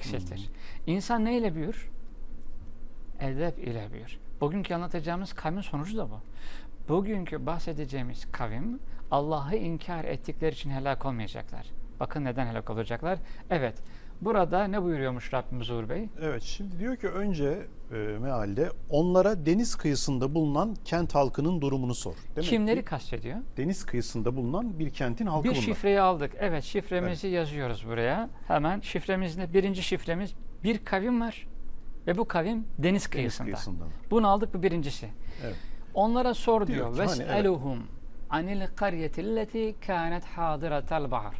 eksiltir. İnsan neyle büyür? Edep ile büyür. Bugünkü anlatacağımız kavmin sonucu da bu. Bugünkü bahsedeceğimiz kavim, Allah'ı inkar ettikleri için helak olmayacaklar. Bakın neden helak olacaklar. Evet, burada ne buyuruyormuş Rabbimiz Uğur Bey? Evet, şimdi diyor ki önce mealde onlara deniz kıyısında bulunan kent halkının durumunu sor. Demek kimleri kastediyor? Deniz kıyısında bulunan bir kentin halkı. Bir şifreyi aldık. Evet, şifremizi yazıyoruz buraya. Hemen şifremizde birinci şifremiz bir kavim var ve bu kavim deniz kıyısında. Deniz kıyısında. Bunu aldık, bu birincisi. Evet. Onlara sor diyor. Ves'eluhum anil karyetilleti kânet hâdıratel bahar.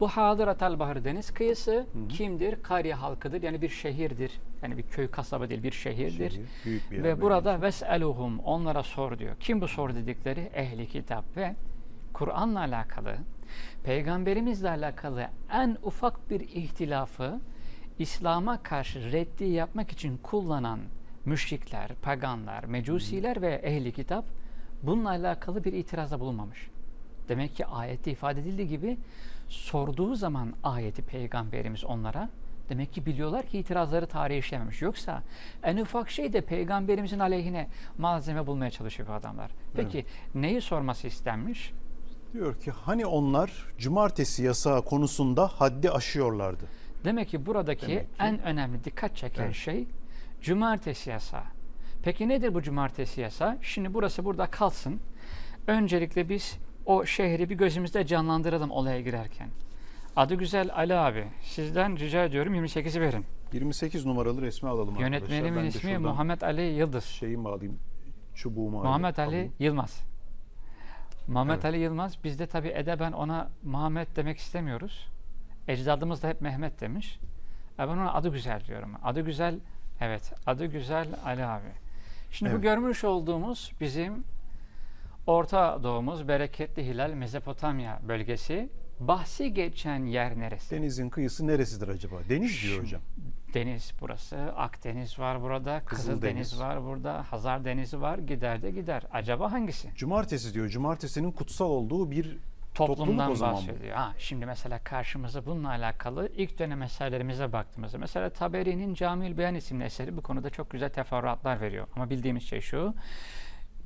Bu Hadıratel Bahar deniz kıyısı kimdir? Karye halkıdır. Yani bir şehirdir. Yani bir köy, kasaba değil, bir şehirdir. Şehir, ve burada ves'eluhum onlara sor diyor. Kim bu sor dedikleri? Ehli kitap ve Kur'an'la alakalı, Peygamberimizle alakalı en ufak bir ihtilafı İslam'a karşı reddi yapmak için kullanan müşrikler, paganlar, mecusiler ve ehli kitap bununla alakalı bir itirazda bulunmamış. Demek ki ayette ifade edildiği gibi sorduğu zaman ayeti Peygamberimiz onlara, demek ki biliyorlar ki itirazları tarihe işlememiş. Yoksa en ufak şey de Peygamberimizin aleyhine malzeme bulmaya çalışıyor bu adamlar. Peki neyi sorması istenmiş? Diyor ki hani onlar cumartesi yasağı konusunda haddi aşıyorlardı. Demek ki buradaki en önemli dikkat çeken şey cumartesi yasağı. Peki nedir bu cumartesi yasağı? Şimdi burası burada kalsın. Öncelikle biz o şehri bir gözümüzde canlandıralım olaya girerken. Adı güzel Ali abi, sizden rica ediyorum 28'i verin. 28 numaralı resmi alalım. Yönetmenimin ismi Muhammed Ali Yıldız. Şeyimi alayım, çubuğumu alayım. Muhammed Ali Yılmaz. Muhammed Ali Yılmaz, biz de tabi edeben ona Muhammed demek istemiyoruz. Ecdadımız da hep Mehmet demiş. Ben ona adı güzel diyorum. Adı güzel, evet, adı güzel Ali abi. Şimdi bu görmüş olduğumuz bizim Orta Doğumuz, bereketli hilal, Mezopotamya bölgesi. Bahsi geçen yer neresi? Denizin kıyısı neresidir acaba? Deniz diyor hocam. Deniz burası. Akdeniz var burada. Kızıldeniz var burada. Hazar Denizi var. Gider de gider. Acaba hangisi? Cumartesi diyor. Cumartesinin kutsal olduğu bir toplumdan bahsediyor. Şimdi mesela karşımıza bununla alakalı ilk dönem eserlerimize baktığımızda mesela Taberi'nin Camil Beyan isimli eseri bu konuda çok güzel teferruatlar veriyor. Ama bildiğimiz şey şu: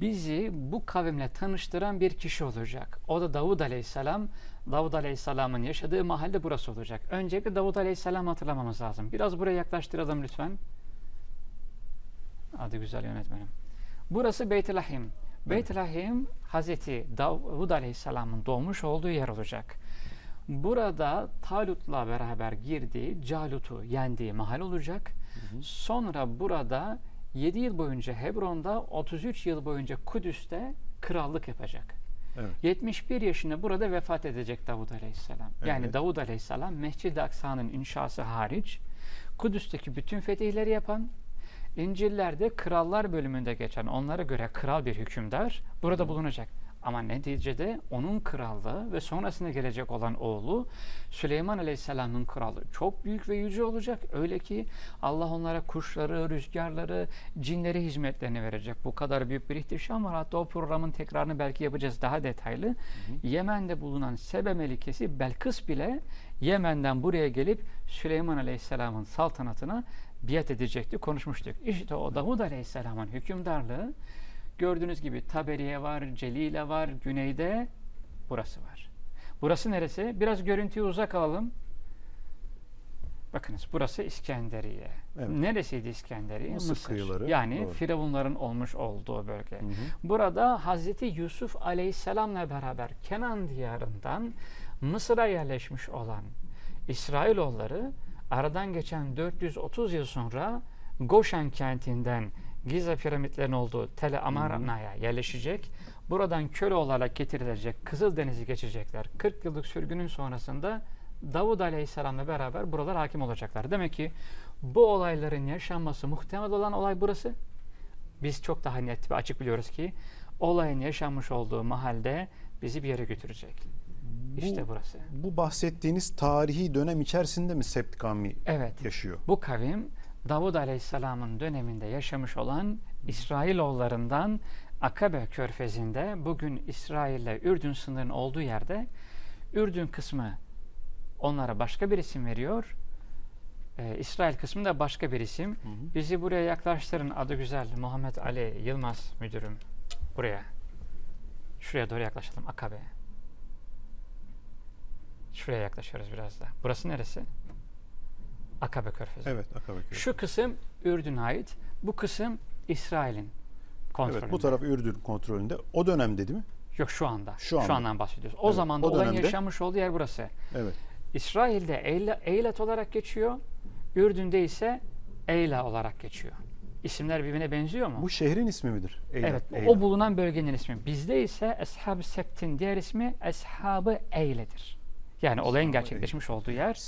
bizi bu kavimle tanıştıran bir kişi olacak. O da Davud Aleyhisselam. Davud Aleyhisselam'ın yaşadığı mahalle burası olacak. Öncelikle Davud Aleyhisselam'ı hatırlamamız lazım. Biraz buraya yaklaştıralım lütfen. Adı güzel yönetmenim. Burası Beyt-i Lahim. Beyt-i Lahim, Hazreti Davud Aleyhisselam'ın doğmuş olduğu yer olacak. Burada Talut'la beraber girdiği, Calut'u yendiği mahalle olacak. Sonra burada 7 yıl boyunca Hebron'da, 33 yıl boyunca Kudüs'te krallık yapacak. 71 yaşında burada vefat edecek Davud Aleyhisselam. Yani Davud Aleyhisselam Mescid-i Aksa'nın inşası hariç Kudüs'teki bütün fetihleri yapan, İncil'lerde krallar bölümünde geçen, onlara göre kral bir hükümdar burada bulunacak. Ama neticede onun krallığı ve sonrasında gelecek olan oğlu Süleyman Aleyhisselam'ın krallığı çok büyük ve yüce olacak. Öyle ki Allah onlara kuşları, rüzgarları, cinleri hizmetlerini verecek. Bu kadar büyük bir ihtişam var. Hatta o programın tekrarını belki yapacağız daha detaylı. Yemen'de bulunan Sebe Melikesi Belkıs bile Yemen'den buraya gelip Süleyman Aleyhisselam'ın saltanatına biat edecekti. Konuşmuştuk. İşte o Davud Aleyhisselam'ın hükümdarlığı. Gördüğünüz gibi Taberiye var, Celile var, güneyde burası var. Burası neresi? Biraz görüntüyü uzak alalım. Bakınız burası İskenderiye. Neresiydi İskenderiye? Mısır kıyıları. Yani Firavunların olmuş olduğu bölge. Burada Hazreti Yusuf Aleyhisselam'la beraber Kenan diyarından Mısır'a yerleşmiş olan İsrailoğulları aradan geçen 430 yıl sonra Goşen kentinden Giza piramitlerinin olduğu Amarna'ya yerleşecek. Buradan köle olarak getirilecek. Kızıldeniz'i geçecekler. 40 yıllık sürgünün sonrasında Davud Aleyhisselam'la beraber buralar hakim olacaklar. Demek ki bu olayların yaşanması muhtemel olan olay burası. Biz çok daha net ve açık biliyoruz ki olayın yaşanmış olduğu mahalle bizi bir yere götürecek. İşte burası. Bu bahsettiğiniz tarihi dönem içerisinde mi Sebt kavmi yaşıyor? Bu kavim Davud Aleyhisselam'ın döneminde yaşamış olan İsrailoğullarından Akabe Körfezi'nde, bugün İsrail'le Ürdün sınırının olduğu yerde, Ürdün kısmı onlara başka bir isim veriyor. İsrail kısmında başka bir isim. Bizi buraya yaklaştırın. Adı güzel. Muhammed Ali Yılmaz müdürüm. Buraya. Şuraya doğru yaklaşalım. Akabe. Şuraya yaklaşıyoruz biraz da. Burası neresi? Akabe Körfezi. Evet, Akabe Körfezi. Şu kısım Ürdün'e ait. Bu kısım İsrail'in kontrolünde. Evet, bu taraf Ürdün kontrolünde. O dönemde değil mi? Yok, şu anda. Şu andan bahsediyoruz. O zaman da olayın yaşanmış olduğu yer burası. Evet. İsrail'de Eilat olarak geçiyor. Ürdün'de ise Eyla olarak geçiyor. İsimler birbirine benziyor mu? Bu şehrin ismi midir? Eilat, evet. Eilat. O bulunan bölgenin ismi. Bizde ise Eshab-ı Sektin diğer ismi Eshab-ı Eyle'dir. Yani olayın gerçekleşmiş olduğu yer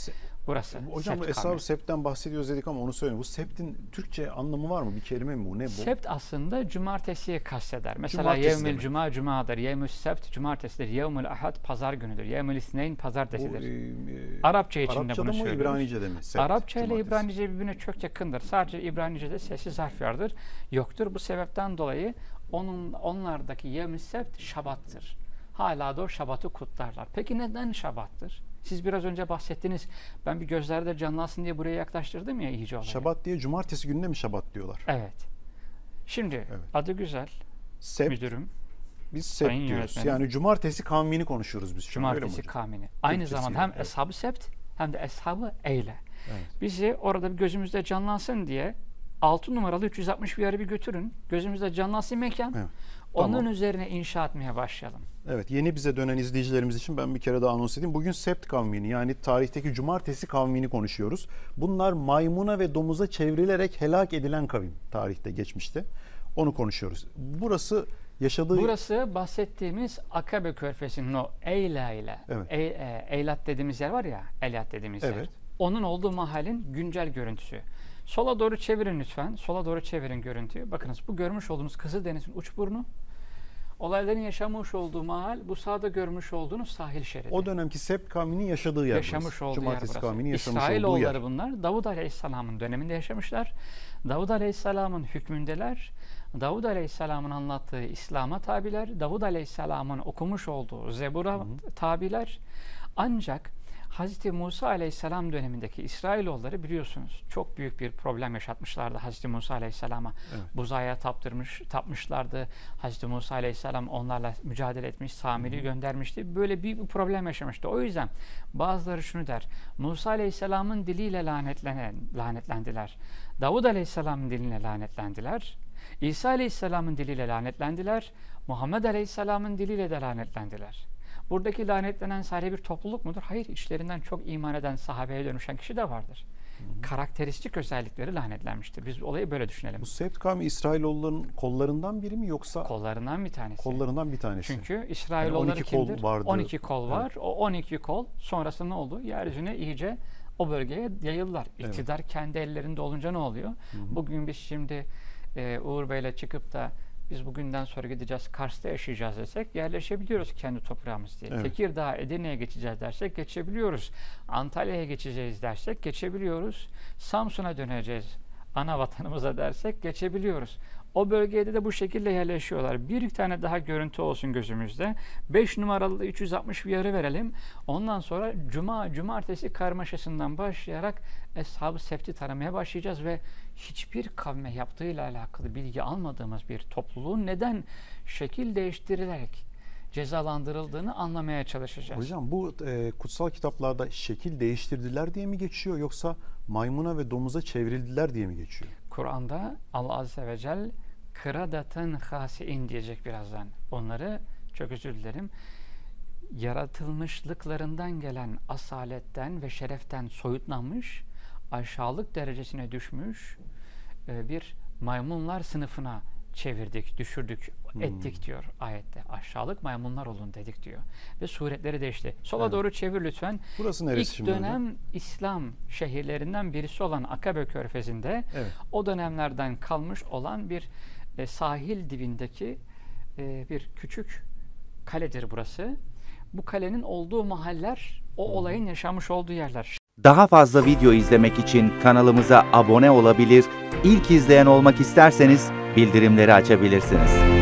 burası. Hocam bu Eshab-ı Sebt'ten bahsediyoruz dedik ama onu söyleyeyim. Bu Sebt'in Türkçe anlamı var mı? Bir kelime mi bu? Ne bu? Sebt aslında cumartesiye kasteder. Mesela yevmül cuma cumadır. Yevmül sebt cumartesidir. Yevmül ahad pazar günüdür. Yevmül isneyn pazartesidir. Arapça içinde bunu söylüyoruz. Arapça mı İbranice'de mi? Sebt, Arapça ile İbranice birbirine çok yakındır. Sadece İbranice'de sessiz harf vardır. Yoktur. Bu sebepten dolayı onlardaki yevmül sebt şabattır. Hala da o şabatı kutlarlar. Peki neden şabattır? Siz biraz önce bahsettiniz. Ben bir gözlerde canlansın diye buraya yaklaştırdım ya iyice olarak. Şabat diye cumartesi gününe mi şabat diyorlar? Evet. Şimdi adı güzel. Sebt. Müdürüm. Biz sebt diyoruz. Yönetmenim. Yani cumartesi kavmini konuşuyoruz biz. Cumartesi kavmini. Aynı Türkçesi zamanda hem Eshab-ı Sebt hem de Eshab-ı Eyle. Evet. Bizi orada gözümüzde canlansın diye 6 numaralı 360 bir bir götürün. Gözümüzde canlansın mekan. Evet. Onun üzerine inşa etmeye başlayalım. Evet, yeni bize dönen izleyicilerimiz için ben bir kere daha anons edeyim. Bugün Sebt kavmini, yani tarihteki cumartesi kavmini konuşuyoruz. Bunlar maymuna ve domuza çevrilerek helak edilen kavim, tarihte, geçmişte. Onu konuşuyoruz. Burası yaşadığı... Burası bahsettiğimiz Akabe Körfezi'nin o Eyla ile, Eilat dediğimiz yer var ya, Eilat dediğimiz yer. Onun olduğu mahalin güncel görüntüsü. Sola doğru çevirin lütfen. Sola doğru çevirin görüntüyü. Bakınız, bu görmüş olduğunuz Kızıldeniz'in uç burnu. Olayların yaşamış olduğu mahal, bu sağda görmüş olduğunuz sahil şeridi. O dönemki Sebt kavminin yaşadığı yer. Yaşamış olduğu cumartesi kavminin yaşamış olduğu yer. Bunlar Davud Aleyhisselam'ın döneminde yaşamışlar. Davud Aleyhisselam'ın hükmündeler. Davud Aleyhisselam'ın anlattığı İslam'a tabiler. Davud Aleyhisselam'ın okumuş olduğu Zebur'a tabiler. Ancak Hz. Musa Aleyhisselam dönemindeki İsrailoğulları biliyorsunuz çok büyük bir problem yaşatmışlardı Hz. Musa Aleyhisselam'a. Buzağa tapmışlardı. Hz. Musa Aleyhisselam onlarla mücadele etmiş, Samiri göndermişti. Böyle büyük bir problem yaşamıştı. O yüzden bazıları şunu der: Musa Aleyhisselam'ın diliyle lanetlendiler. Davud Aleyhisselam'ın diliyle lanetlendiler. İsa Aleyhisselam'ın diliyle lanetlendiler. Muhammed Aleyhisselam'ın diliyle de lanetlendiler. Buradaki lanetlenen sadece bir topluluk mudur? Hayır, içlerinden çok iman eden, sahabeye dönüşen kişi de vardır. Karakteristik özellikleri lanetlenmiştir. Biz olayı böyle düşünelim. Bu Sebt kavmi İsrailoğullarının kollarından biri mi yoksa? Kollarından bir tanesi. Kollarından bir tanesi. Çünkü İsrailoğulları kimdir? 12 kol var. Evet. O 12 kol sonrasında ne oldu? Yeryüzüne iyice o bölgeye yayıldılar. İktidar kendi ellerinde olunca ne oluyor? Bugün biz şimdi Uğur Bey'le çıkıp da biz bugünden sonra gideceğiz, Kars'ta yaşayacağız desek yerleşebiliyoruz kendi toprağımız diye. Tekirdağ, Edirne'ye geçeceğiz dersek geçebiliyoruz. Antalya'ya geçeceğiz dersek geçebiliyoruz. Samsun'a döneceğiz ana vatanımıza dersek geçebiliyoruz. O bölgede de bu şekilde yerleşiyorlar. Bir tane daha görüntü olsun gözümüzde. 5 numaralı 360 bir yarı verelim. Ondan sonra cumartesi karmaşasından başlayarak Eshab-ı Sebt'i taramaya başlayacağız ve hiçbir kavme yaptığıyla alakalı bilgi almadığımız bir topluluğun neden şekil değiştirilerek cezalandırıldığını anlamaya çalışacağız. Hocam bu kutsal kitaplarda şekil değiştirdiler diye mi geçiyor yoksa maymuna ve domuza çevrildiler diye mi geçiyor? Kur'an'da Allah Azze ve Celle kıradatan hasi'in diyecek birazdan. Onları, çok özür dilerim, yaratılmışlıklarından gelen asaletten ve şereften soyutlanmış, aşağılık derecesine düşmüş bir maymunlar sınıfına çevirdik, düşürdük, ettik diyor ayette. Aşağılık maymunlar olun dedik diyor. Ve suretleri değişti. Sola doğru çevir lütfen. Burası neresi İlk şimdi dönem öyle? İslam şehirlerinden birisi olan Akabe Körfezi'nde o dönemlerden kalmış olan bir sahil dibindeki bir küçük kaledir burası. Bu kalenin olduğu mahaller o olayın yaşanmış olduğu yerler. Daha fazla video izlemek için kanalımıza abone olabilir, ilk izleyen olmak isterseniz bildirimleri açabilirsiniz.